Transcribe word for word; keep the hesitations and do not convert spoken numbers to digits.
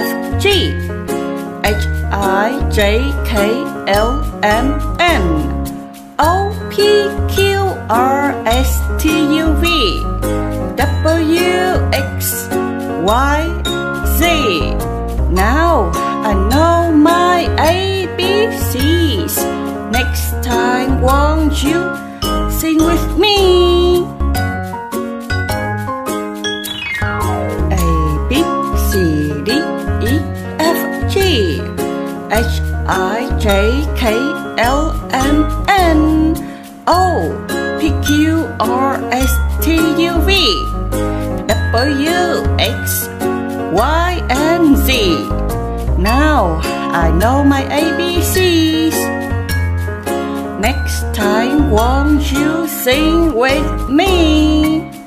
S, G, H, I, J, K, L, M, N, O, P, Q, R, S, T, U, V, W, X, Y, Z. Now I know my A B Cs. Next time, won't you sing with me? A, B, C, D, E, F, G, H, I, J, K, L, M, N, O, P, Q, R, S, T, U, V, W, X, Y, and Z. Now I know my A B Cs. Next time, won't you sing with me?